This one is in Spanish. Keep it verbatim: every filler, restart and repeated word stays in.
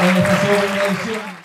En esta segunda edición.